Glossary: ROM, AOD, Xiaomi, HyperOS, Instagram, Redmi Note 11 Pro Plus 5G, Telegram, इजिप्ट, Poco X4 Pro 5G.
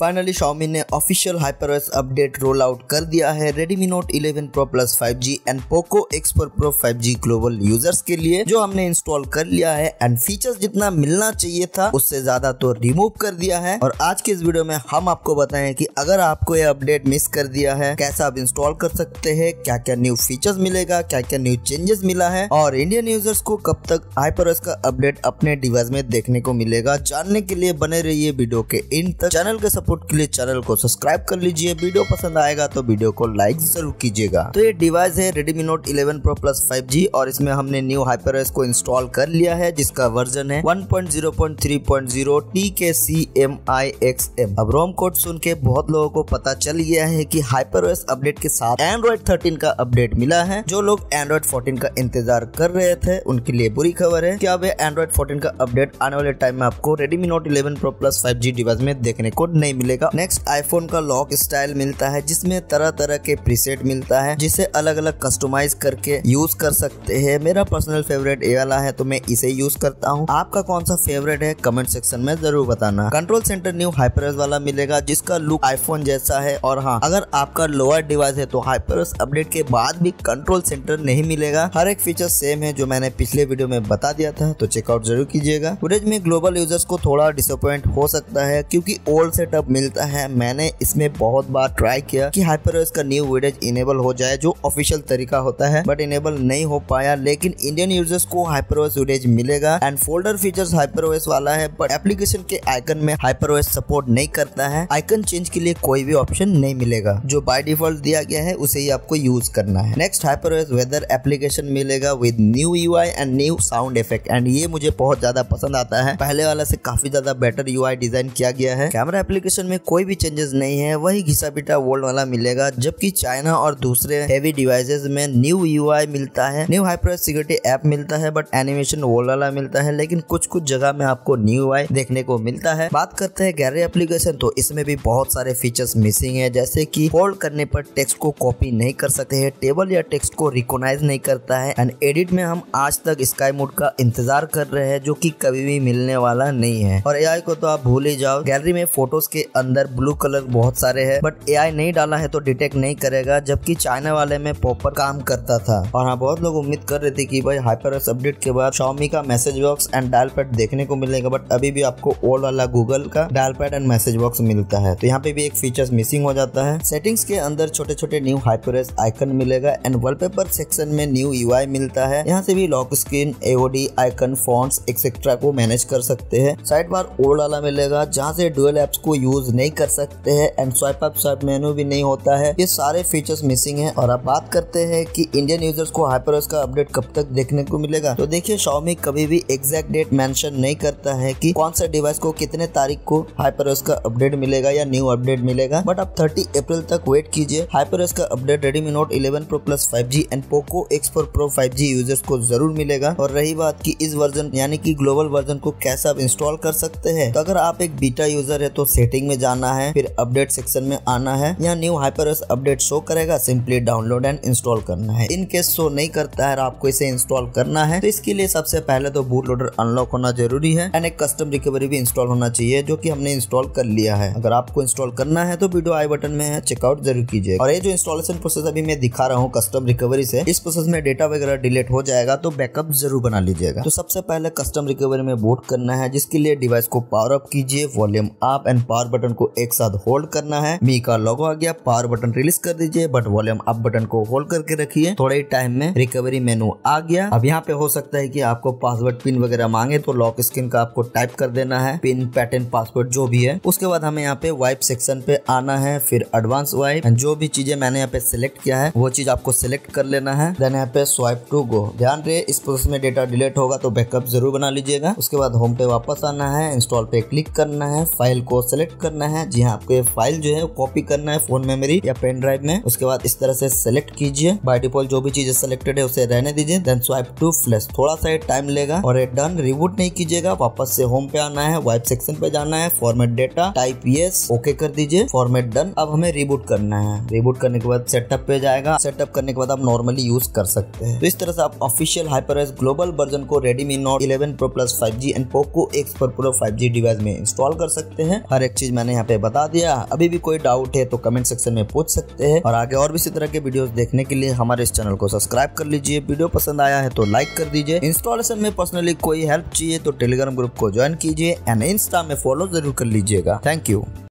Finally Xiaomi ने official HyperOS update roll out कर दिया है Redmi Note 11 Pro Plus 5G and Poco X4 Pro 5G global users के लिए, जो हमने इंस्टॉल कर लिया है एंड फीचर्स जितना मिलना चाहिए था उससे ज्यादा तो रिमूव कर दिया है। और आज के इस वीडियो में हम आपको बताएं कि अगर आपको ये अपडेट मिस कर दिया है, कैसा आप इंस्टॉल कर सकते हैं, क्या क्या न्यू फीचर्स मिलेगा, क्या क्या न्यू चेंजेस मिला है और इंडियन यूजर्स को कब तक HyperOS का अपडेट अपने डिवाइस में देखने को मिलेगा। जानने के लिए बने रहिए वीडियो के एंड तक। चैनल के सपोर्ट के लिए चैनल को सब्सक्राइब कर लीजिए। वीडियो पसंद आएगा तो वीडियो को लाइक जरूर कीजिएगा। तो ये डिवाइस है Redmi Note 11 Pro Plus 5G और इसमें हमने न्यू HyperOS को इंस्टॉल कर लिया है जिसका वर्जन है 1.0.3.0 TKCMIXM। अब रोम कोड सुन के बहुत लोगों को पता चल गया है कि HyperOS अपडेट के साथ Android 13 का अपडेट मिला है। जो लोग Android 14 का इंतजार कर रहे थे उनके लिए बुरी खबर है कि अब Android 14 का अपडेट आने वाले टाइम में आपको Redmi Note 11 Pro Plus 5G device में देखने को नहीं मिलेगा। नेक्स्ट, आईफोन का लॉक स्टाइल मिलता है जिसमें तरह तरह के प्रीसेट मिलता है जिसे अलग अलग कस्टमाइज करके यूज कर सकते हैं। मेरा पर्सनल फेवरेट ये वाला है तो मैं इसे यूज करता हूँ। आपका कौन सा फेवरेट है कमेंट सेक्शन में जरूर बताना। कंट्रोल सेंटर न्यू HyperOS वाला मिलेगा जिसका लुक आईफोन जैसा है। और हाँ, अगर आपका लोअर डिवाइस है तो HyperOS अपडेट के बाद भी कंट्रोल सेंटर नहीं मिलेगा। हर एक फीचर सेम है जो मैंने पिछले वीडियो में बता दिया था, तो चेकआउट जरूर कीजिएगा। Redmi ग्लोबल यूजर्स को थोड़ा डिसअपॉइंट हो सकता है क्योंकि ओल्ड सेटअप मिलता है। मैंने इसमें बहुत बार ट्राई किया कि HyperOS का न्यू विडेज इनेबल हो जाए जो ऑफिशियल तरीका होता है, बट इनेबल नहीं हो पाया। लेकिन इंडियन यूजर्स को HyperOS विडेज मिलेगा एंड फोल्डर फीचर्स HyperOS वाला है, बट एप्लीकेशन के आइकन में HyperOS सपोर्ट नहीं करता है। आइकन चेंज के लिए कोई भी ऑप्शन नहीं मिलेगा, जो बाय डिफॉल्ट दिया गया है उसे ही आपको यूज करना है। नेक्स्ट, HyperOS वेदर एप्लीकेशन मिलेगा with new UI and new sound effect and ये मुझे बहुत ज्यादा पसंद आता है। पहले वाला से काफी ज्यादा बेटर UI डिजाइन किया गया है। कैमरा एप्लीकेशन में कोई भी चेंजेस नहीं है, वही घिसा पिटा वर्ल्ड वाला मिलेगा, जबकि चाइना और दूसरे हेवी डिवाइसेस में न्यू UI मिलता है। न्यू HyperOS सिक्योरिटी ऐप मिलता है बट एनिमेशन वर्ल्ड वाला मिलता है, लेकिन कुछ कुछ जगह में आपको न्यू UI देखने को मिलता है। बात करते हैं गैलरी एप्लीकेशन, तो इसमें भी बहुत सारे फीचर्स मिसिंग है, जैसे कि होल्ड करने पर टेक्स्ट को कॉपी नहीं कर सकते है, टेबल या टेक्स्ट को रिकॉग्नाइज नहीं करता है एंड एडिट में हम आज तक स्काई मोड का इंतजार कर रहे हैं जो कि कभी भी मिलने वाला नहीं है। और AI को तो आप भूल ही जाओ। गैलरी में फोटोज के अंदर ब्लू कलर बहुत सारे हैं बट AI नहीं डाला है तो डिटेक्ट नहीं करेगा, जबकि चाइना वाले में प्रॉपर काम करता था। और हाँ, बहुत लोग उम्मीद कर रहे थे कि भाई HyperOS अपडेट के बाद Xiaomi का message box and dial pad देखने को मिलेगा, बट अभी भी आपको ओल्ड वाला गूगल का dial pad and message box मिलता है, तो यहाँ पे भी एक फीचर मिसिंग हो जाता है। सेटिंग्स के अंदर छोटे छोटे न्यू HyperOS आइकन मिलेगा एंड वॉलपेपर सेक्शन में न्यू UI मिलता है। यहाँ से भी lock screen, AOD icon, fonts etcetera को मैनेज कर सकते हैं। साइड बार ओल्ड वाला मिलेगा जहाँ से डुअल एप्स को यूज नहीं कर सकते हैं and swipe up swipe menu भी नहीं होता है। ये सारे फीचर्स मिसिंग है। और अब बात करते हैं कि इंडियन यूजर्स को HyperOS का अपडेट कब तक देखने को मिलेगा, तो देखिए Xiaomi कभी भी एग्जैक्ट डेट मेंशन नहीं करता है कि कौन सा डिवाइस को कितने तारीख को HyperOS का अपडेट मिलेगा या न्यू अपडेट मिलेगा, बट आप 30 अप्रैल तक वेट कीजिए। HyperOS का update Redmi Note 11 Pro Plus 5G and Poco X4 Pro 5G users को जरूर मिलेगा। और रही बात की इस वर्जन यानी कि ग्लोबल वर्जन को कैसे आप इंस्टॉल कर सकते हैं, तो अगर आप एक बीटा यूजर है तो सेटिंग में जाना है, फिर अपडेट सेक्शन में आना है, यहाँ न्यू HyperOS अपडेट शो करेगा, सिंपली डाउनलोड एंड इंस्टॉल करना है। इन केस शो नहीं करता है आपको इसे इंस्टॉल करना है, तो इसके लिए सबसे पहले तो बूट लोडर अनलॉक होना जरूरी है एंड एक कस्टम रिकवरी भी इंस्टॉल होना चाहिए जो कि हमने इंस्टॉल कर लिया है। अगर आपको इंस्टॉल करना है तो वीडियो आई बटन में है, चेकआउट जरूर कीजिए। और ये जो इंस्टॉलेशन प्रोसेस अभी मैं दिखा रहा हूँ कस्टम रिकवरी से, इस प्रोसेस में डेटा वगैरह डिलीट हो जाएगा तो बैकअप जरूर बना लीजिएगा। तो सबसे पहले कस्टम रिकवरी में बूट करना है, जिसके लिए डिवाइस को पावर अप कीजिए, volume up and power button को एक साथ होल्ड करना है। मी का लोगो आ गया, पावर बटन रिलीज कर दीजिए बट वॉल्यूम अप बटन को होल्ड करके रखिए। थोड़े ही टाइम में रिकवरी मेनू आ गया। अब यहाँ पे हो सकता है कि आपको पासवर्ड पिन वगैरह मांगे, तो लॉक स्क्रीन का आपको टाइप कर देना है, पिन पैटर्न पासवर्ड जो भी है। उसके बाद हमें यहाँ पे वाइप सेक्शन पे आना है, फिर एडवांस वाइप, जो भी चीजें मैंने यहाँ पे सिलेक्ट किया है वो चीज आपको सिलेक्ट कर लेना है, देन यहाँ पे स्वाइप टू गो। ध्यान रहे इस प्रोसेस में डेटा डिलीट होगा तो बैकअप जरूर बना लीजिएगा। उसके बाद होम पे वापस आना है, इंस्टॉल पे क्लिक करना है, फाइल को सिलेक्ट करना है, जी हाँ आपको ये फाइल जो है वो कॉपी करना है फोन मेमोरी या पेन ड्राइव में। उसके बाद इस तरह से सिलेक्ट कीजिए, बाय डिफॉल्ट जो भी चीजें सिलेक्टेड है उसे रहने दीजिए, देन स्वाइप टू फ्लैश, थोड़ा सा टाइम लेगा। और ये डन, रिबूट नहीं कीजिएगा, वापस से होम पे आना है, वाइप सेक्शन पे जाना है, format data, type yes, okay कर दीजिए, फॉर्मेट डन। अब हमें रिबूट करना है, रिबूट करने के बाद सेटअप पे जाएगा, सेटअप करने के बाद आप नॉर्मली यूज कर सकते हैं। तो इस तरह से आप ऑफिशियल HyperOS ग्लोबल वर्जन को Redmi Note 11 Pro Plus 5G and Poco X4 Pro 5G device में इंस्टॉल कर सकते हैं। हर एक चीज मैंने यहाँ पे बता दिया। अभी भी कोई डाउट है तो कमेंट सेक्शन में पूछ सकते हैं, और आगे और भी इसी तरह के वीडियोस देखने के लिए हमारे इस चैनल को सब्सक्राइब कर लीजिए। वीडियो पसंद आया है तो लाइक कर दीजिए। इंस्टॉलेशन में पर्सनली कोई हेल्प चाहिए तो टेलीग्राम ग्रुप को ज्वाइन कीजिए एंड इंस्टा में फॉलो जरूर कर लीजिएगा। Thank you.